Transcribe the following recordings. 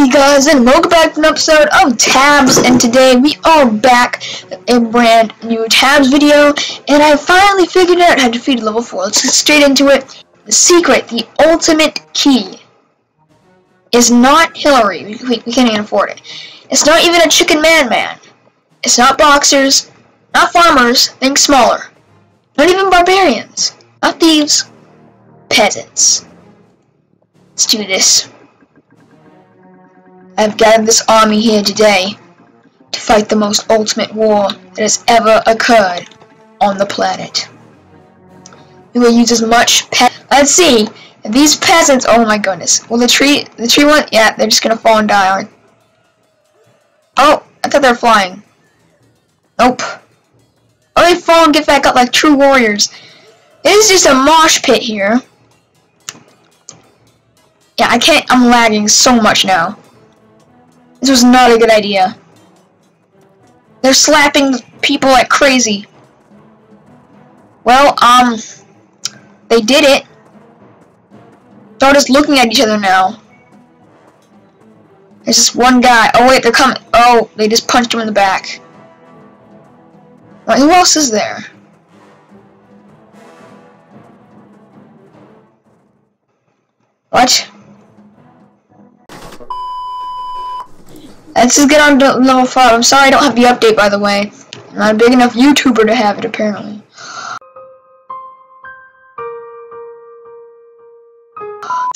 Hey guys, and welcome back to an episode of Tabs, and today we are back in a brand new Tabs video, and I finally figured out how to defeat level 4. Let's get straight into it. The secret, the ultimate key, is not Hillary. We can't even afford it. It's not even a chicken man. It's not boxers, not farmers, think smaller. Not even barbarians, not thieves, peasants. Let's do this. I've gathered this army here today to fight the most ultimate war that has ever occurred on the planet. We will use as much let's see, these peasants, oh my goodness. Well, the tree one, yeah, they're just gonna fall and die, aren't they? Oh, I thought they were flying. Nope. Oh, they fall and get back up like true warriors. It is just a mosh pit here. Yeah, I'm lagging so much now. This was not a good idea. They're slapping people like crazy. Well, they did it. They're just looking at each other now. There's this one guy. Oh wait, they're coming. Oh, they just punched him in the back. Wait, who else is there? What? Let's just get on to level 5. I'm sorry I don't have the update, by the way. I'm not a big enough YouTuber to have it, apparently.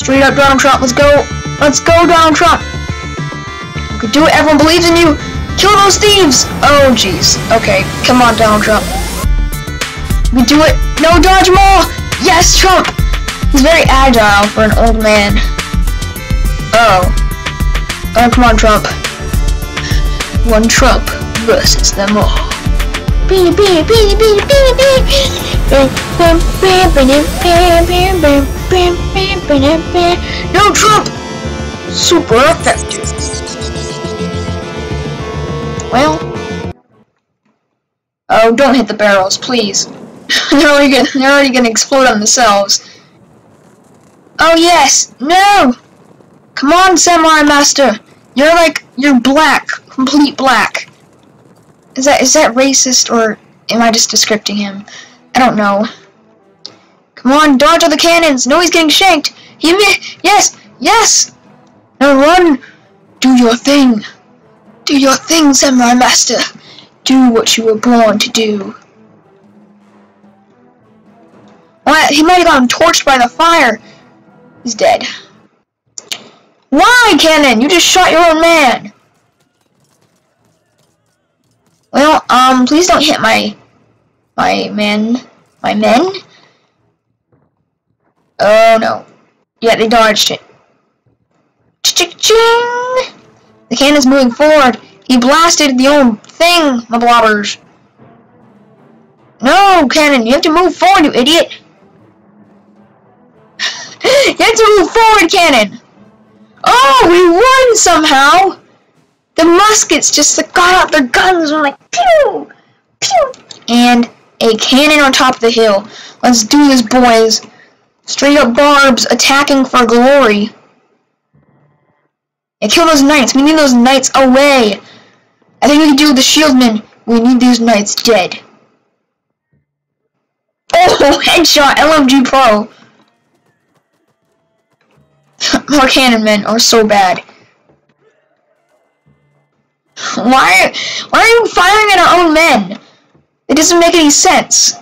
Straight up, Donald Trump. Let's go. Let's go, Donald Trump. You can do it. Everyone believes in you. Kill those thieves. Oh, jeez. Okay. Come on, Donald Trump. We do it. No, dodge them all. Yes, Trump. He's very agile for an old man. Uh oh. Oh, come on, Trump. One Trump versus them all. No, Trump! Super effective. Well. Oh, don't hit the barrels, please. They're already gonna explode on themselves. Oh, yes! No! Come on, Samurai Master! You're black. Complete black. Is that racist, or am I just describing him? I don't know. Come on, dodge all the cannons! No, he's getting shanked! Yes! Yes! Now run! Do your thing! Do your thing, Samurai Master! Do what you were born to do. Well, he might have gotten torched by the fire! He's dead. Why, Cannon? You just shot your own man! Well, please don't hit my men. Oh, no. Yeah, they dodged it. Ch-ch-ching! The cannon's moving forward. He blasted the old thing, the blobbers. No, Cannon, you have to move forward, you idiot! You have to move forward, Cannon! Oh, we won somehow! The muskets just got out their guns and were like, pew! Pew! And a cannon on top of the hill. Let's do this, boys. Straight up barbs attacking for glory. And kill those knights. We need those knights away. I think we can do with the shieldmen. We need these knights dead. Oh, headshot! LMG Pro! More cannon men are so bad. Why are you firing at our own men? It doesn't make any sense.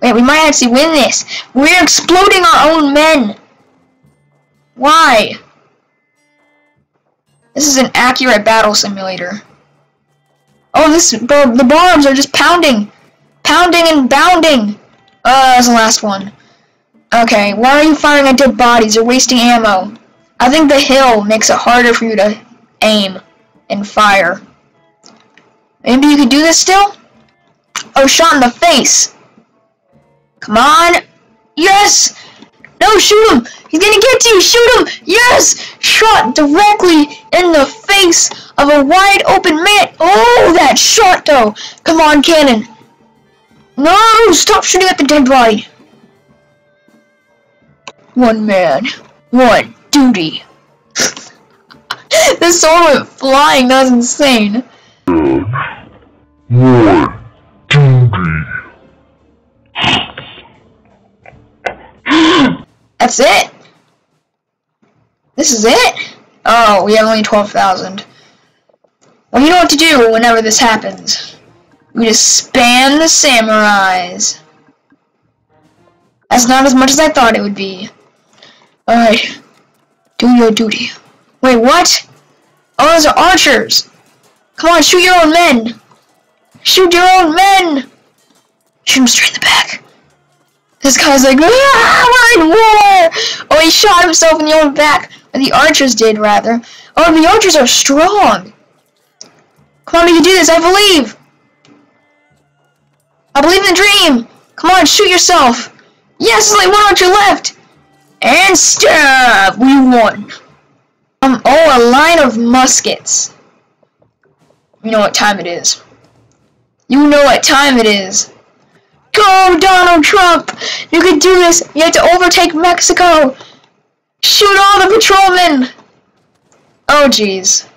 Wait, we might actually win this. We're exploding our own men. Why? This is an accurate battle simulator. Oh, the bombs are just pounding. Pounding and bounding. That was the last one. Okay, why are you firing at dead bodies? You're wasting ammo. I think the hill makes it harder for you to aim and fire. Maybe you could do this still? Oh, shot in the face. Come on. Yes! No, shoot him! He's gonna get you! Shoot him! Yes! Shot directly in the face of a wide open man. Oh, that shot, though! Come on, Cannon. No! Stop shooting at the dead body. One man, one duty. His sword went flying, that was insane. War duty. That's it? This is it? Oh, we have only 12,000. Well, you know what to do whenever this happens. We just spam the samurais. That's not as much as I thought it would be. Alright. Do your duty. Wait, what? Oh, those are archers! Come on, shoot your own men! Shoot your own men! Shoot him straight in the back. This guy's like, ah, we're in war! Oh, he shot himself in the own back. Or the archers did, rather. Oh, the archers are strong! Come on, you can do this, I believe! I believe in the dream! Come on, shoot yourself! Yes, there's only one archer left! And stab! We won! Oh, a line of muskets. You know what time it is. You know what time it is. Go, Donald Trump! You can do this! You have to overtake Mexico! Shoot all the patrolmen! Oh, jeez.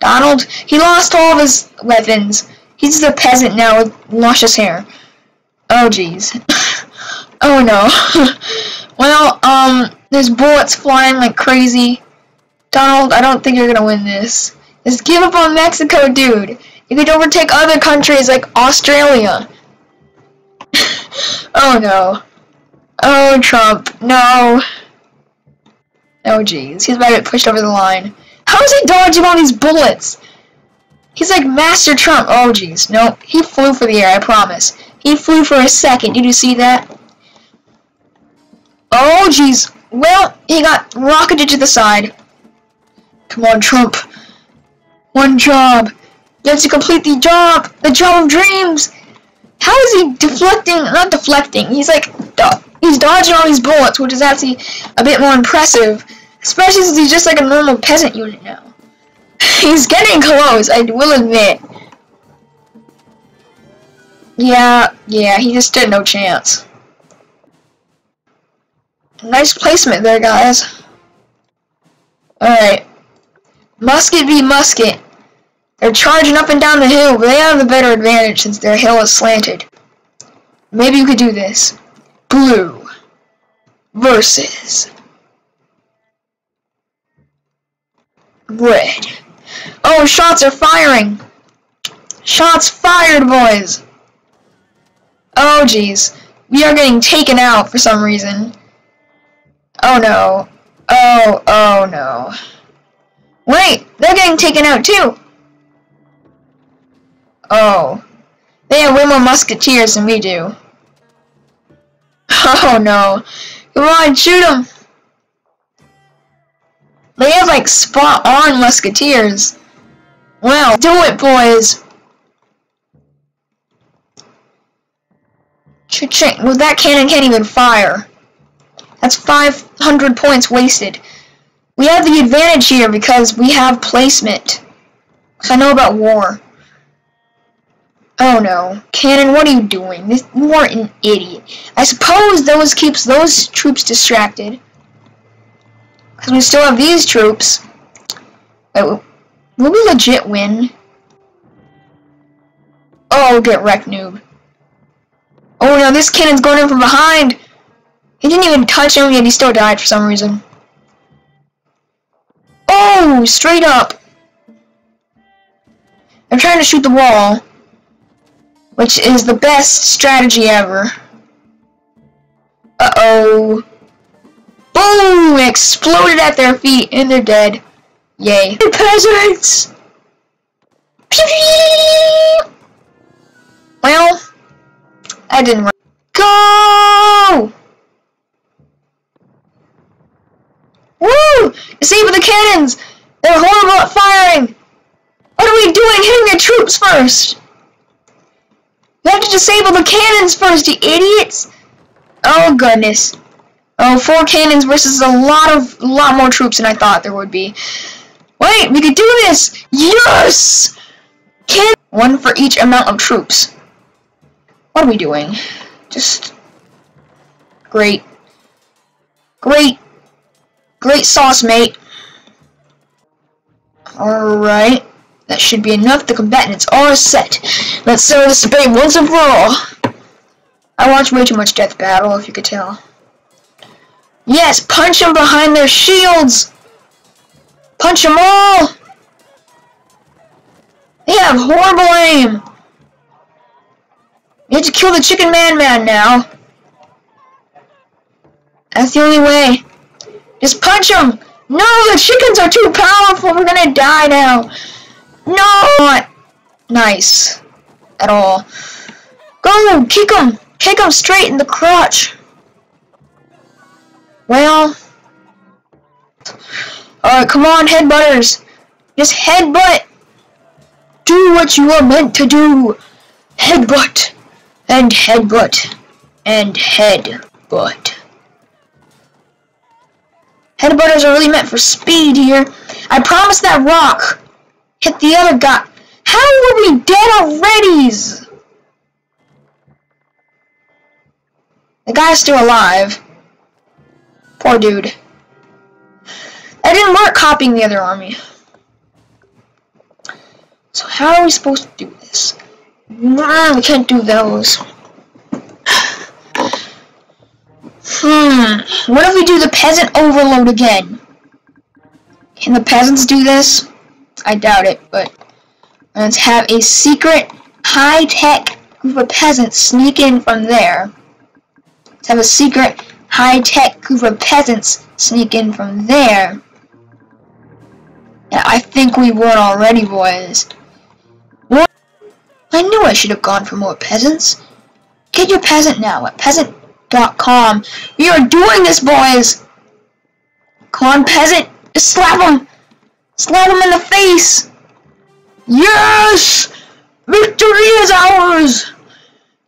Donald, he lost all of his weapons. He's the peasant now with luscious hair. Oh, jeez. Oh no. Well, there's bullets flying like crazy. Donald, I don't think you're gonna win this. Just give up on Mexico, dude. You could overtake other countries like Australia. Oh no. Oh, Trump. No. Oh, jeez. He's about to get pushed over the line. How is he dodging all these bullets? He's like Master Trump. Oh, jeez. Nope. He flew for the air, I promise. He flew for a second. Did you see that? Oh, jeez. Well, he got rocketed to the side. Come on, Trump. One job. You have to complete the job. The job of dreams. How is he deflecting? Not deflecting. He's like, he's dodging all these bullets, which is actually a bit more impressive. Especially since he's just like a normal peasant unit now. He's getting close, I will admit. Yeah, he just did no chance. Nice placement there, guys. Alright. Musket v. musket. They're charging up and down the hill, but they have the better advantage since their hill is slanted. Maybe you could do this. Blue versus red. Oh, shots are firing. Shots fired, boys. Oh, jeez. We are getting taken out for some reason. Oh, no. Oh, no. Wait, they're getting taken out, too. Oh. They have way more musketeers than we do. Oh, no. Come on, shoot them. They have, like, spot-on musketeers. Well, do it, boys. Cha-ching. Well, that cannon can't even fire. That's 500 points wasted. We have the advantage here because we have placement. I know about war. Oh no. Cannon, what are you doing? You are an idiot. I suppose those keeps those troops distracted. Because we still have these troops. Wait, will we legit win? Oh, get wrecked, noob. Oh no, this cannon's going in from behind! He didn't even touch him, yet he still died for some reason. Oh, straight up! I'm trying to shoot the wall, which is the best strategy ever. Uh-oh. Boom! It exploded at their feet, and they're dead. Yay. Hey, peasants! Well, that didn't work. Go! Woo! See, with the cannons! They're horrible at firing! What are we doing hitting the troops first? You have to disable the cannons first, you idiots! Oh, goodness. Oh, 4 cannons versus a lot more troops than I thought there would be. Wait, we could do this! Yes! Cannon! 1 for each amount of troops. What are we doing? Just... Great. Great. Great sauce, mate. Alright. That should be enough. The combatants are set. Let's settle this debate once and for all. I watch way too much Death Battle, if you could tell. Yes, punch them behind their shields! Punch them all! They have horrible aim! We have to kill the Chicken Man-Man now. That's the only way. Just punch him! No, the chickens are too powerful! We're gonna die now! No! Not nice. At all. Go! Kick him! Kick him straight in the crotch! Well... Alright, come on, headbutters! Just headbutt! Do what you are meant to do! Headbutt! And headbutt! And headbutt! Headbutters are really meant for speed here. I promised that rock. Hit the other guy. How are we dead already? The guy's still alive. Poor dude. That didn't work copying the other army. So how are we supposed to do this? Nah, we can't do those. What if we do the peasant overload again? Can the peasants do this? I doubt it, but let's have a secret high-tech group of peasants sneak in from there. Let's have a secret high-tech group of peasants sneak in from there. Yeah, I think we won already, boys. What? I knew I should have gone for more peasants. Get your peasant now. What peasant? .com. We are doing this, boys! Come on, peasant! Just slap him! Slap him in the face! Yes! Victory is ours!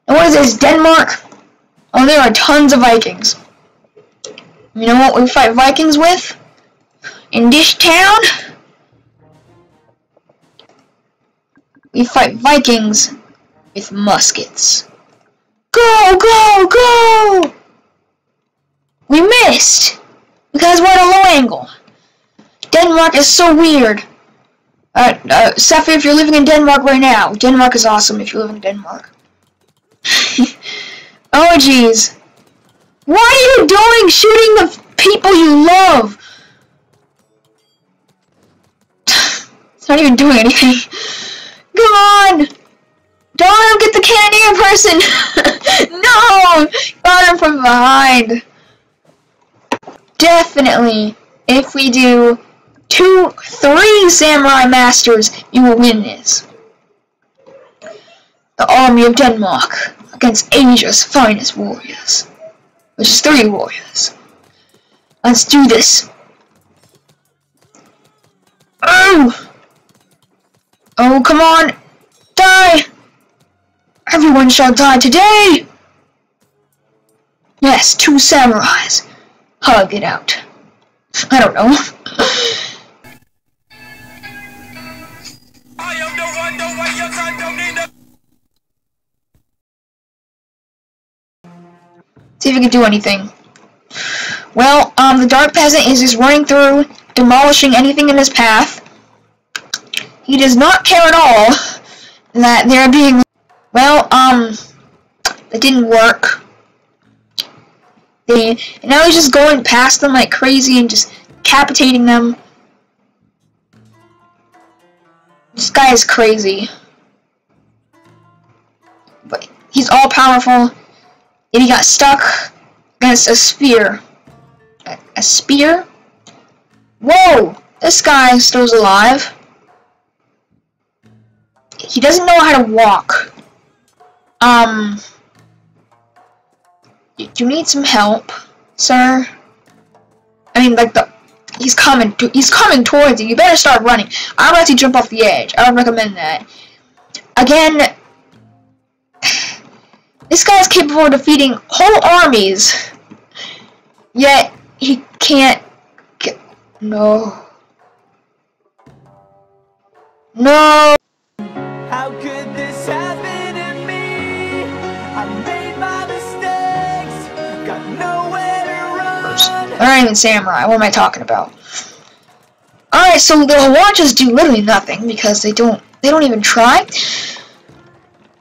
And what is this, Denmark? Oh, there are tons of Vikings. You know what we fight Vikings with? In this town? We fight Vikings with muskets. Go, go, go! We missed! Because we're at a low angle. Denmark is so weird. Safi, if you're living in Denmark right now, Denmark is awesome if you live in Denmark. Oh, jeez. What are you doing shooting the people you love? It's not even doing anything. Come on! Don't get the cannoneer person! No! Got him from behind. Definitely, if we do 2, 3 samurai masters, you will win this. The army of Denmark against Asia's finest warriors. Which is 3 warriors. Let's do this. Oh! Oh, come on! Die! Everyone shall die today! Yes, 2 samurais. Hug it out. I don't know. I am the one, the way your time don't need to. See if we can do anything. Well, the Dark Peasant is just running through, demolishing anything in his path. He does not care at all that they're being... Well, it didn't work. And now he's just going past them like crazy and just decapitating them. This guy is crazy. But he's all powerful. And he got stuck against a spear. A spear? Whoa! This guy still's alive. He doesn't know how to walk. You need some help, sir? I mean, like, he's coming towards you. You better start running. I would like to jump off the edge. I don't recommend that. Again, this guy is capable of defeating whole armies, yet he can't get... No. No! How could this happen? Alright, even samurai. What am I talking about? Alright, Alright, so the watches do literally nothing because they don't even try.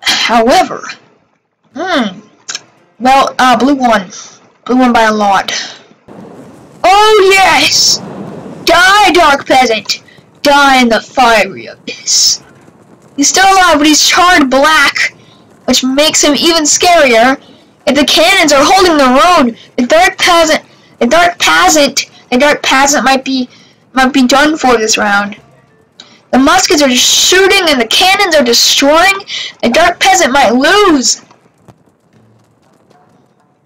However, well, blue one by a lot. Oh yes! Die, dark peasant! Die in the fiery abyss. He's still alive, but he's charred black, which makes him even scarier. If the cannons are holding their own, the dark peasant might be done for this round. The muskets are just shooting and the cannons are destroying. The dark peasant might lose.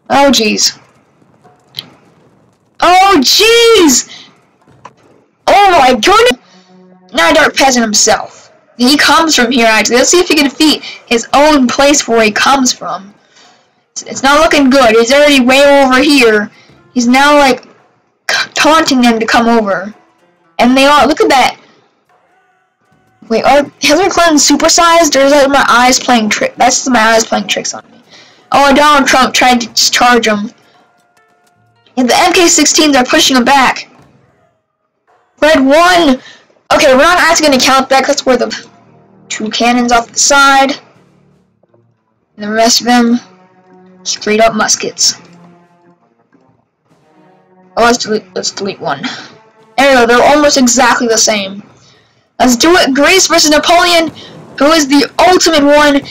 Oh jeez. Oh jeez! Oh my goodness! Now dark peasant himself. He comes from here actually. Let's see if he can defeat his own place where he comes from. It's not looking good. He's already way over here. He's now like taunting them to come over. And they are. Look at that. Wait, are Hillary Clinton supersized? Or is that my eyes playing tricks? That's my eyes playing tricks on me. Oh, and Donald Trump tried to charge him. And the MK-16s are pushing him back. Red 1. Okay, we're not actually going to count that. That's where the two cannons off the side. And the rest of them. Straight up muskets. Oh, let's delete one. There we go, they're almost exactly the same. Let's do it. Grace versus Napoleon, who is the ultimate one.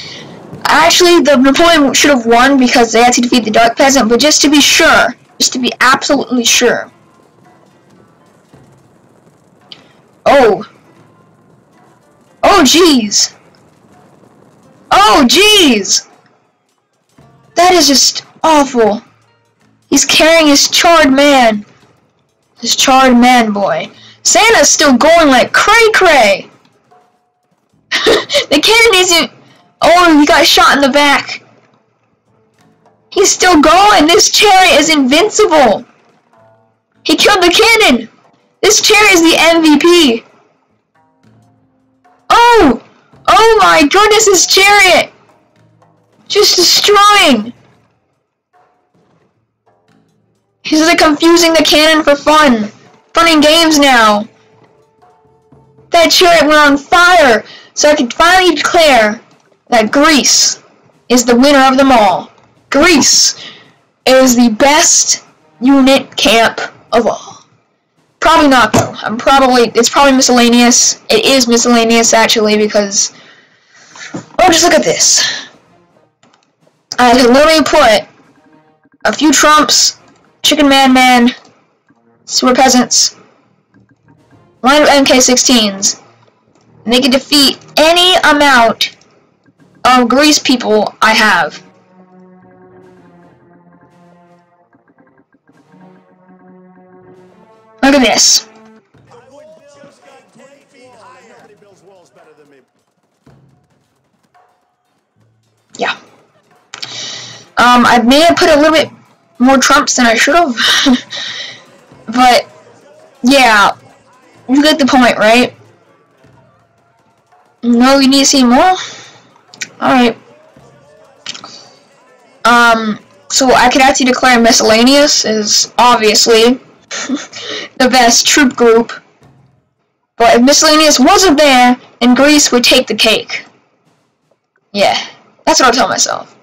Actually, the Napoleon should have won because they had to defeat the Dark Peasant, but just to be sure, just to be absolutely sure. Oh. Oh, jeez. Oh, jeez. That is just awful. He's carrying his charred man. His charred man boy. Santa's still going like cray-cray. The cannon isn't... Oh, he got shot in the back. He's still going. This chariot is invincible. He killed the cannon. This chariot is the MVP. Oh! Oh my goodness, this chariot! Just destroying! He's like confusing the cannon for fun. Fun and games now. That chariot went on fire, so I can finally declare that Greece is the winner of them all. Greece is the best unit camp of all. Probably not though. It's probably miscellaneous. It is miscellaneous actually because, oh, just look at this. I can literally put a few Trumps, Chicken Man, Sewer Peasants, line of MK-16s, and they can defeat any amount of Grease people I have. Look at this. Yeah. I may have put a little bit more Trumps than I should have, but yeah, you get the point, right? No, you need to see more. All right. So I could actually declare miscellaneous is obviously the best troop group, but if miscellaneous wasn't there, then Greece would take the cake. Yeah, that's what I'll tell myself.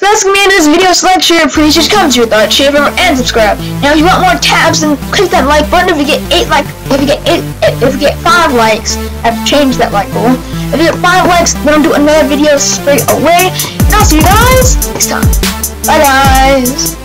So that's gonna be this video, so like, share, please just comment your thoughts, share, remember, and subscribe. Now if you want more tabs, then click that like button. If you get five likes, I've changed that like goal. If you get 5 likes, then I'll do another video straight away. And I'll see you guys next time. Bye guys!